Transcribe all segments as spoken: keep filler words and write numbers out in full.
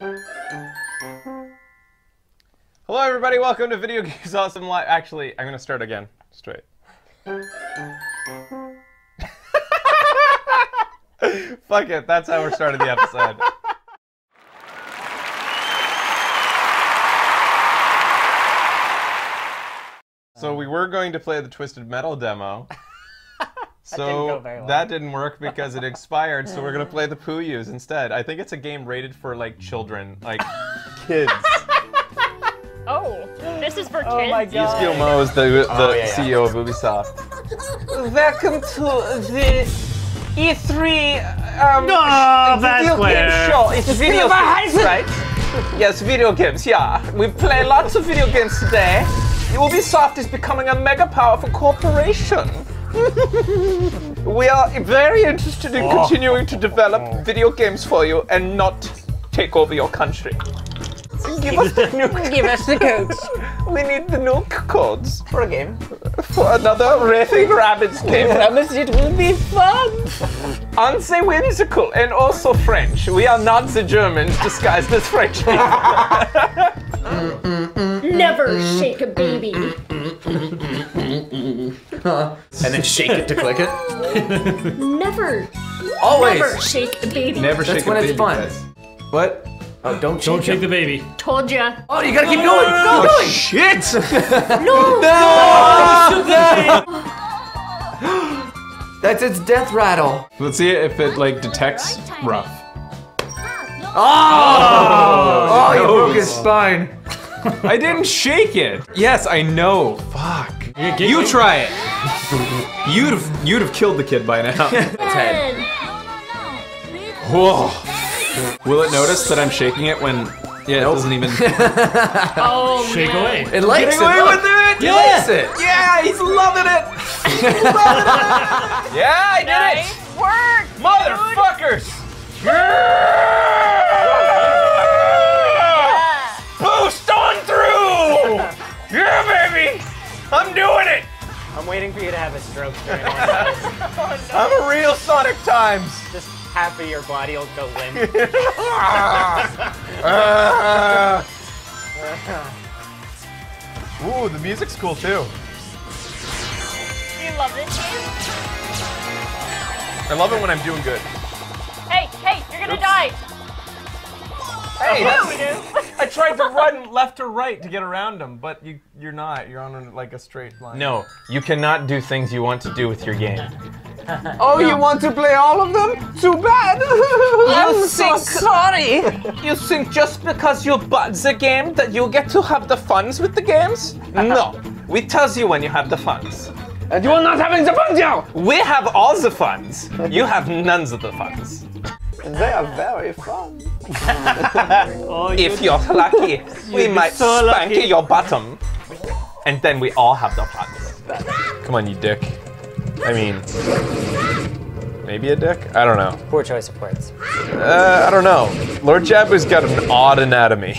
Hello everybody, welcome to Video Games Awesome Live. Actually, I'm gonna start again. Straight. Fuck it, that's how we're starting the episode. So we were going to play the Twisted Metal demo. So that didn't, go very well. That didn't work because it expired, so we're going to play the Puyus instead. I think it's a game rated for, like, children. Like, kids. Oh, this is for kids? Oh my God. Gilmo is the, the oh, yeah, C E O yeah. of Ubisoft. Welcome to the E three um, no, that's video clear. Game show. It's a video games, right? Yes, video games, yeah. We play lots of video games today. Ubisoft is becoming a mega powerful corporation. We are very interested in continuing to develop video games for you and not take over your country. Give us the nuke. Give us the codes. We need the nuke codes for a game. For another Raving Rabbits game. I promise it will be fun. Unsay whimsical and also French. We are Nazi Germans disguised as French people. Never shake a baby. And then shake it to click it. Never. Always. Never shake a baby. Never shake a baby. That's when it's fun. Guys. What? Oh, don't shake, don't shake the baby. Told ya. Oh, you gotta keep going. Go going. Oh, shit. No. No. no. That's its death rattle. Let's see if it like detects rough. Oh! Oh, oh you broke his spine. I didn't shake it. Yes, I know. Fuck. You try it. You'd have you'd have killed the kid by now. Its head. Whoa. Will it notice that I'm shaking it when yeah, nope. it doesn't even oh, shake no. away? It likes Getting it. Away with it. Yeah. He likes it. Yeah, he's loving it. He's loving it. Yeah, I did nice. It. Work, motherfuckers. Yeah. Boost on through. Yeah, baby. I'm doing it. I'm waiting for you to have a stroke. Oh, no. I'm a real Sonic Times. Just half of your body will go limp. uh, uh. Ooh, the music's cool too. You love this game? I love it when I'm doing good. Hey, hey, you're gonna Oops. die. Hey, that's, I tried to run left or right to get around him, but you, you're not. You're on like a straight line. No, you cannot do things you want to do with your game. Oh, no. You want to play all of them? Too bad! I'm so sorry! You think just because you bought the game that you get to have the funds with the games? No. We tells you when you have the funds. And you are not having the funds now! We have all the funds. You have none of the funds. They are very fun. Oh, you if you're lucky, we might so spank lucky. your bottom. And then we all have the funds. Come on, you dick. I mean, maybe a dick? I don't know. Poor choice of words. Uh, I don't know. Lord Jabu's got an odd anatomy.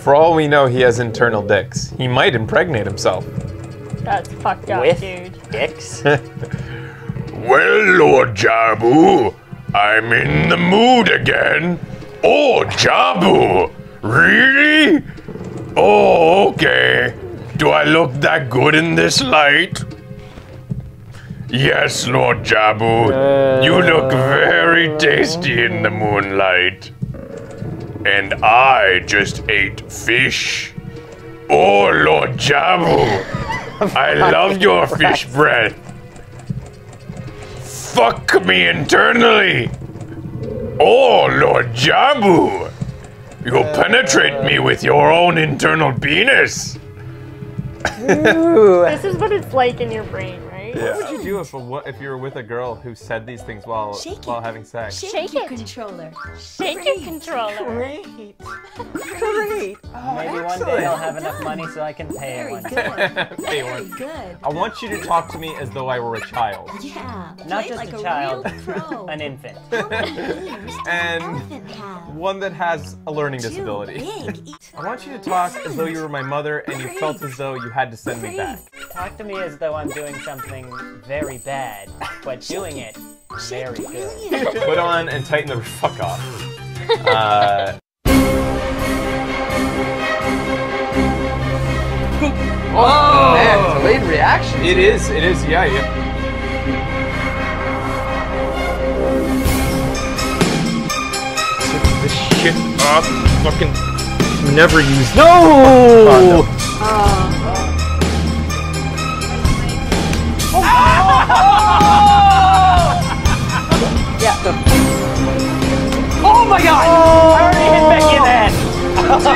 For all we know, he has internal dicks. He might impregnate himself. That's fucked up, With dude. dicks? Well, Lord Jabu, I'm in the mood again. Oh, Jabu! Really? Oh, okay. Do I look that good in this light? Yes, Lord Jabu, uh, you look very tasty in the moonlight. And I just ate fish. Oh, Lord Jabu, I love your fish breath. Fuck me internally. Oh, Lord Jabu, you uh, penetrate me with your own internal penis. Ooh. This is what it's like in your brain. Yeah. What would you do if a, if you were with a girl who said these things while Shake while it. having sex? Shake, Shake your it. controller. Shake Great. your controller. Great. Great. Oh, Maybe excellent. one day I'll have enough money so I can pay Very one. Good. pay Very one. Good. I want you to talk to me as though I were a child. Yeah. Not just like a child. A pro. An infant. And one that has a learning Too disability. Big. I want you to talk as though you were my mother and you felt as though you had to send me back. Talk to me as though I'm doing something very bad, but doing it very good. Put on and tighten the fuck off. Uh... Oh, oh man, delayed reaction. It is, it is, yeah, yeah. Shit off, fucking never use. No! Oh, no. Uh, oh. Oh! Yeah. Oh my god! Oh. I already hit back in that. Dude! Dude. Oh,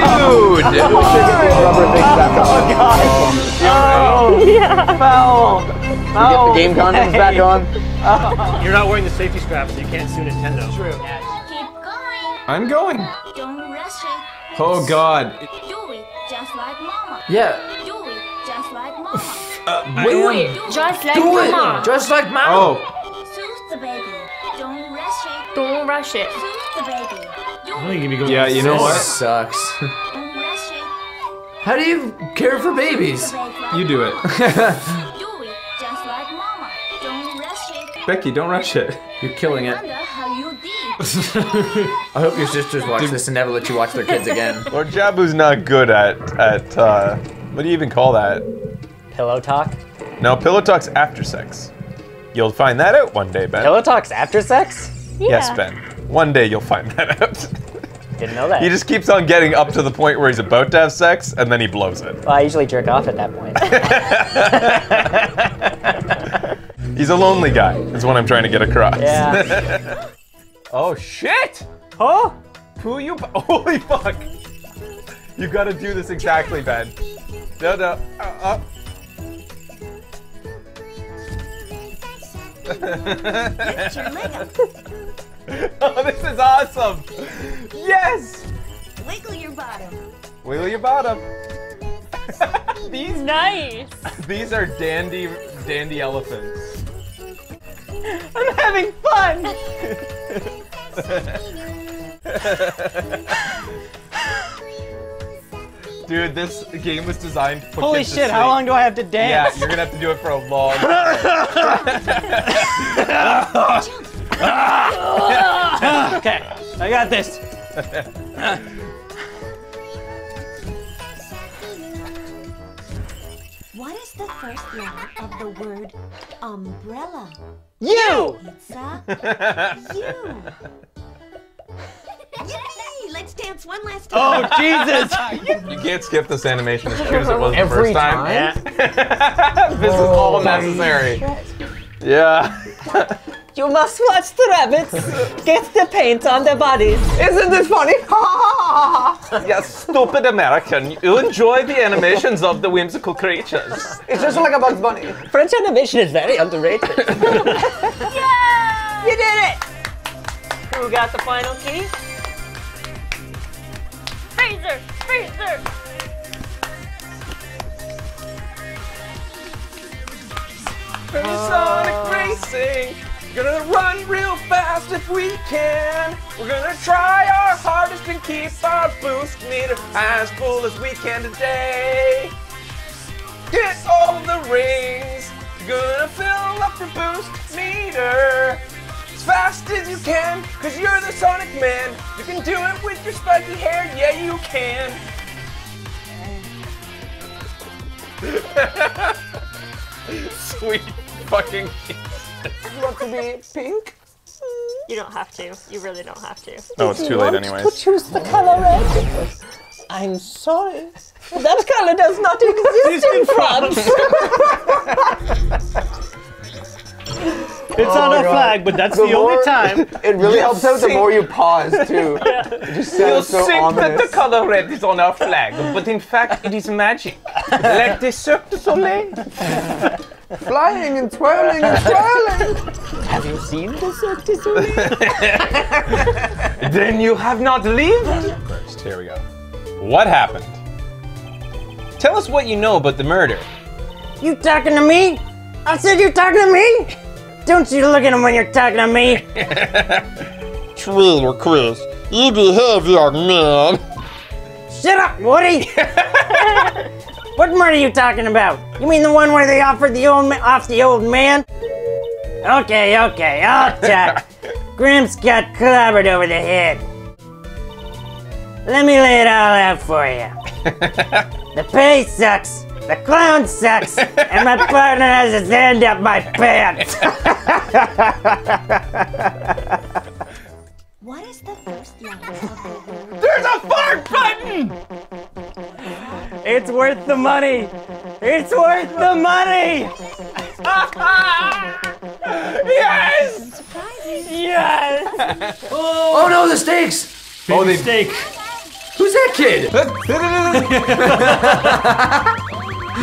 oh gosh! Oh. Yeah. Foul! Foul! You get the game condoms back on. Oh. You're not wearing the safety strap, so you can't sue Nintendo. It's true. Yeah. I'm going. Don't rush it. Oh God. Do it just like Mama. Yeah. Do it just like Mama. Uh, do it just like do Mama. It. Just like Mama. Oh. Soothe the baby. Don't rush it. Don't rush it. Soothe the baby. I think you'd be going. Yeah, you know what? Sucks. Don't rush it. How do you care for babies? You do it. Do it just like Mama. Don't rush it. Becky, don't rush it. You're killing it. I hope your sisters watch this and never let you watch their kids again. Lord Jabu's not good at, at uh, what do you even call that? Pillow talk? No, pillow talk's after sex. You'll find that out one day, Ben. Pillow talk's after sex? Yeah. Yes, Ben. One day you'll find that out. Didn't know that. He just keeps on getting up to the point where he's about to have sex, and then he blows it. Well, I usually jerk off at that point. He's a lonely guy, is what I'm trying to get across. Yeah. Oh shit! Huh? Puyu? Holy fuck! You gotta do this exactly, Ben. No, no. Uh, uh. Oh, this is awesome! Yes! Wiggle your bottom. Wiggle your bottom. These nice. These are dandy, dandy elephants. I'm having fun. Dude, this game was designed for holy kids shit, how long do I have to dance? Yeah, you're gonna have to do it for a long time. Okay, I got this. What is the first letter of the word umbrella? You! Pizza. You. Yippee! Let's dance one last time. Oh, Jesus! You can't skip this animation as good as it was every the first time. time? Yeah. This oh, is all necessary. Shit. Yeah. You must watch the rabbits. Get the paint on their bodies. Isn't it funny? Ha ha ha ha! Yes, stupid American. You enjoy the animations of the whimsical creatures. It's just like a Bugs Bunny. French animation is very underrated. Yeah! You did it! Who got the final key? Freezer! Freezer! Uh, Sonic Racing! Gonna run real fast if we can. We're gonna try our hardest and keep our boost meter as full as we can today. Get all the rings. You're gonna fill up your boost meter as fast as you can, cause you're the Sonic Man. You can do it with your spiky hair, yeah you can. Sweet fucking kid. You want to be pink? You don't have to. You really don't have to. No, it's too late anyways. To choose the color red. I'm sorry. That color does not exist in France. It's oh on our God. flag, but that's the, the only time. It really helps out the more you pause too. Yeah. It just sounds so think ominous. That the color red is on our flag, but in fact it is magic. Like the Cirque du Soleil. Flying and twirling and twirling! Have you seen the Cirque du Soleil? Then you have not lived! First, here we go. What happened? Tell us what you know about the murder. You talking to me? I said you talking to me? Don't you look at him when you're talking to me! Trailer Chris, you behave, young man! Shut up, Woody! What murder are you talking about? You mean the one where they offered the old ma off the old man? Okay, okay, I'll talk. Grimms got clobbered over the head. Let me lay it all out for you. The pay sucks. The clown sucks, and my partner has his hand up my pants. What is the first letter of the word? There's a fart button! It's worth the money! It's worth the money! Yes! Yes! Oh no, the stakes! Oh, the steak! Who's that kid?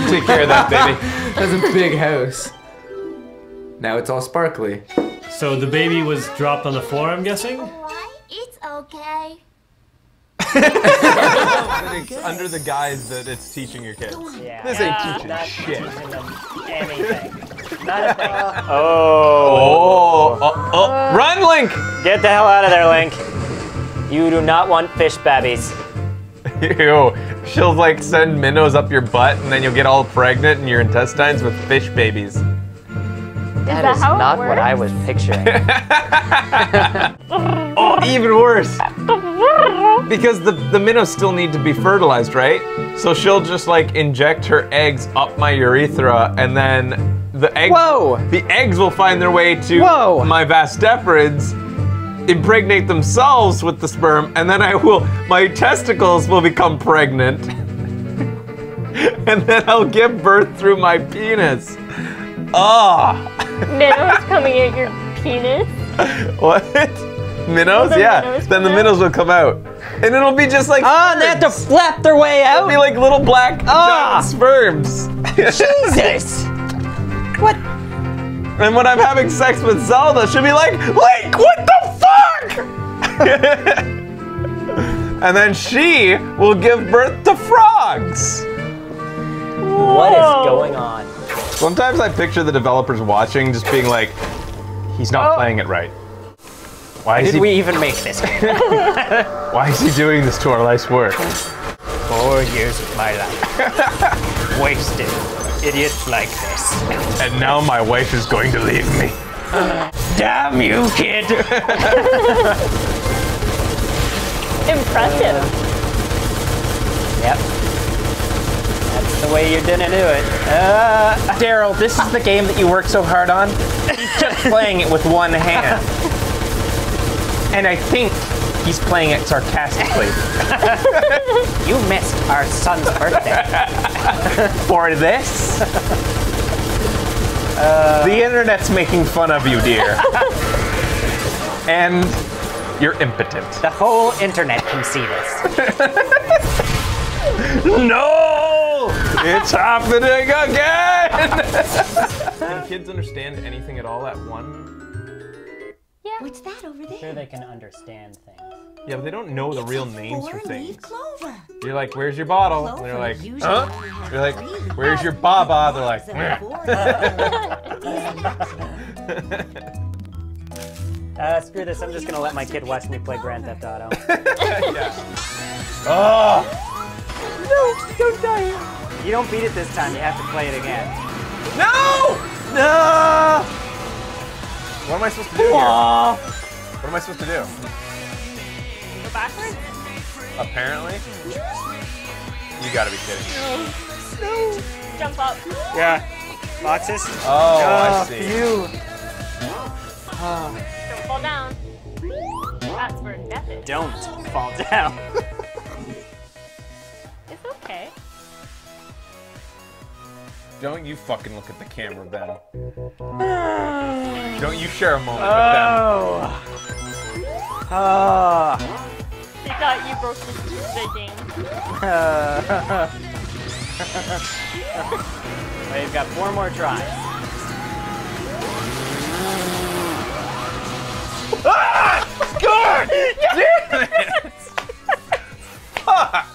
Take care of that, baby. That's a big house. Now it's all sparkly. So the baby was dropped on the floor, I'm guessing? It's okay. Under the guise that it's teaching your kids. Yeah. This ain't uh, teaching not shit. Teaching them anything. Not a thing. Oh. Oh. Oh. Oh. Run, Link! Get the hell out of there, Link. You do not want fish babbies. Ew. She'll like send minnows up your butt and then you'll get all pregnant in your intestines with fish babies. Is that, that is not what I was picturing. Oh, even worse. Because the, the minnows still need to be fertilized, right? So she'll just like inject her eggs up my urethra and then the eggs, Whoa. the eggs will find their way to Whoa. my vasdeperids, impregnate themselves with the sperm, and then I will, my testicles will become pregnant. And then I'll give birth through my penis. Ah! Oh. Minnows coming at your penis? What? Minnows? Well, yeah. Minnows then the minnows will come out. And it'll be just like Ah, oh, they have to flap their way out? It'll be like little black oh. sperms. Jesus! What? And when I'm having sex with Zelda, she'll be like, Link, what the fuck? And then she will give birth to frogs. Whoa. What is going on? Sometimes I picture the developers watching, just being like, he's not oh. playing it right. Why is Did he... we even make this game? Why is he doing this to our life's work? Four years of my life. Wasted. Idiots like this. And now my wife is going to leave me. Uh, Damn you, kid! Impressive. Uh, yep. That's the way you're gonna do it. Uh, Daryl, this is the game that you worked so hard on. He's just playing it with one hand. And I think he's playing it sarcastically. You missed our son's birthday. For this? Uh, the internet's making fun of you, dear. And you're impotent. The whole internet can see this. No! It's happening again! Can kids understand anything at all at one? Yeah. What's that over there? I'm sure they can understand things. Yeah, but they don't know the it's real names for things. Clover. You're like, where's your bottle? And they're like, huh? You're like, where's your baba? They're like, uh, screw this, I'm just gonna let my kid watch me play Grand Theft Auto. Yeah. Oh! No, don't die. You don't beat it this time, you have to play it again. No! No! What am I supposed to do here? What am I supposed to do? Backwards? Apparently. You gotta be kidding me. No. No. Jump up. Yeah. Boxes. Oh, oh I see. You. Oh. Don't fall down. That's for nothing. Don't fall down. It's okay. Don't you fucking look at the camera, Ben. Don't you share a moment oh. with them. Ah. They thought you broke the, the game. Well, you've got four more tries. Ah! Scored! Yes! Fuck!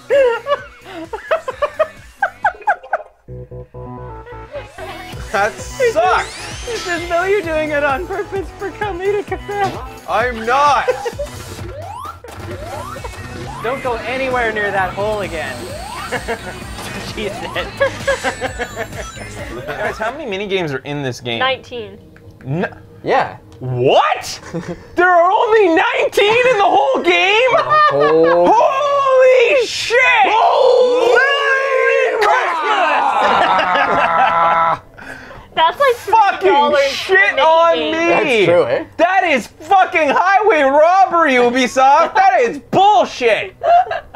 That sucks! You should know you're doing it on purpose for comedic effect. I'm not! Don't go anywhere near that hole again. She said. Guys, how many mini games are in this game? nineteen. No, yeah. What? There are only nineteen in the whole game? Oh. Holy shit! Holy Christmas! That's true, eh? That is fucking highway robbery, Ubisoft. That is bullshit.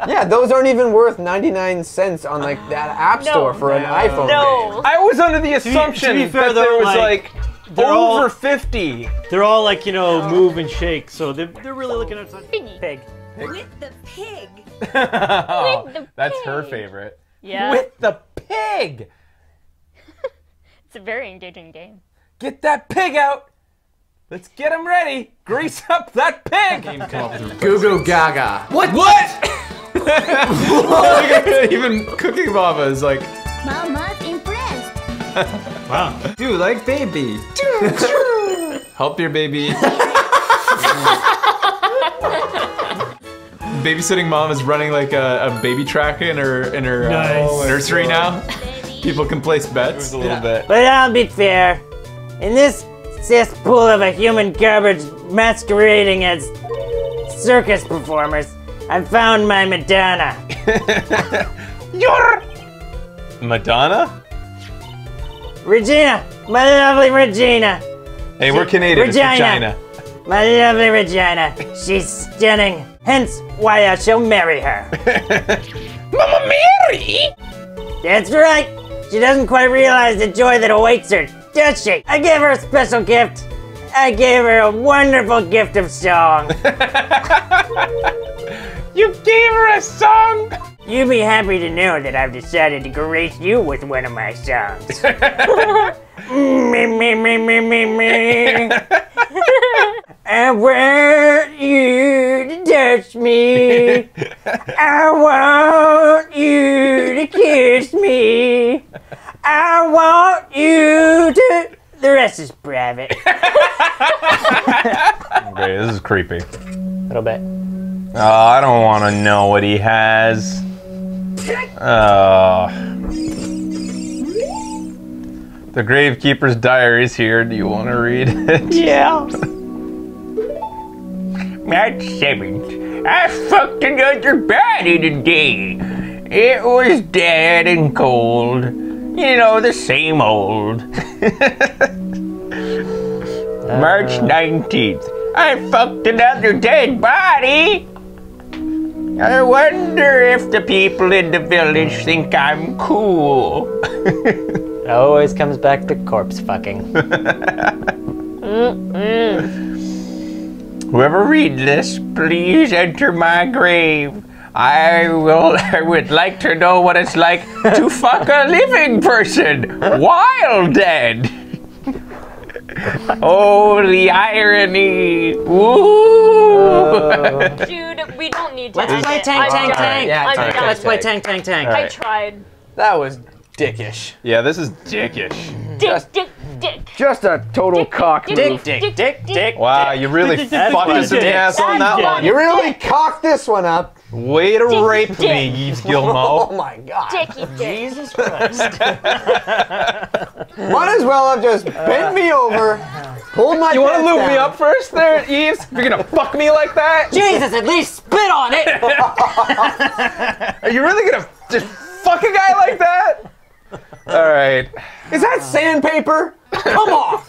Yeah, those aren't even worth ninety-nine cents on like that app no, store for no, an iPhone. No. Game. I was under the assumption to be, to be fair, that there was like, like They're over all, fifty. They're all like, you know, move and shake, so they're, they're really looking at piggy. Pig. Pig. With the pig. Oh, with the pig. That's her favorite. Yeah. With the pig. It's a very engaging game. Get that pig out. Let's get him ready. Grease up that pig. Goo Goo Gaga. What? What? What? Even Cooking Mama is like, Mama's impressed. Wow. Do like baby. Help your baby. Babysitting mom is running like a, a baby tracker in her in her nice. uh, nursery now. People can place bets. A little yeah. bit. But I'll be fair. In this cesspool of a human garbage masquerading as circus performers, I found my Madonna. Your Madonna? Regina, my lovely Regina. Hey, we're Canadian. Regina, it's Regina. My lovely Regina. She's stunning. Hence why I shall marry her. Mama Mary? That's right. She doesn't quite realize the joy that awaits her, does she? I gave her a special gift. I gave her a wonderful gift of song. You gave her a song? You'd be happy to know that I've decided to grace you with one of my songs. Me, me, me, me, me, me. I want you to touch me. I want you to kiss me. I want you to... The rest is private. Okay, this is creepy. A little bit. Oh, I don't want to know what he has. Uh, the Gravekeeper's Diary is here. Do you want to read it? Yeah. March seventh. I fucked another body today. It was dead and cold. You know, the same old. uh. March nineteenth. I fucked another dead body. I wonder if the people in the village think I'm cool. It always comes back to corpse fucking. Mm-mm. Whoever read this, please enter my grave. I will. I would like to know what it's like to fuck a living person while dead. Oh, the irony! Woo! Dude, we don't need to. Let's edit. play Tank Tank Tank. Yeah, tank, tank. Let's play Tank Tank Tank. Right. I tried. That was dickish. Yeah, this is dickish. Dick, just, dick, dick. Just a total dick, cock dick, move. Dick, dick, dick, dick. Wow, you really fucked us in the ass on that one. You really cocked this one up. Way to dick, rape dick. me, Yves Guillemot. Oh my God. Dicky dick. Jesus Christ. Might as well have just bent me over, pulled my. You want to lube down. me up first, there, Yves? If you're gonna fuck me like that. Jesus, at least spit on it. Are you really gonna just fuck a guy like that? All right. Is that sandpaper? Come on.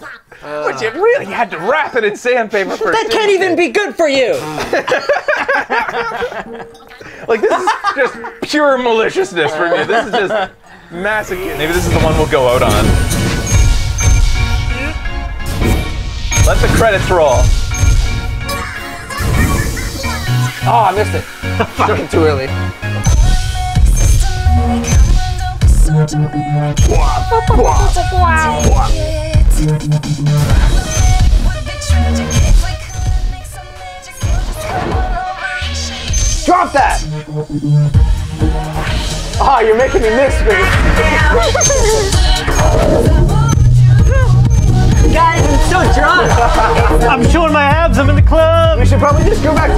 Uh, but you really had to wrap it in sandpaper for That can't even be good for you! Like, this is just pure maliciousness for me. This is just massacre. Maybe this is the one we'll go out on. Let the credits roll. Oh, I missed it. Took it too early. Drop that! Oh, you're making me miss me. Guys, I'm so drunk. I'm showing my abs. I'm in the club. We should probably just go back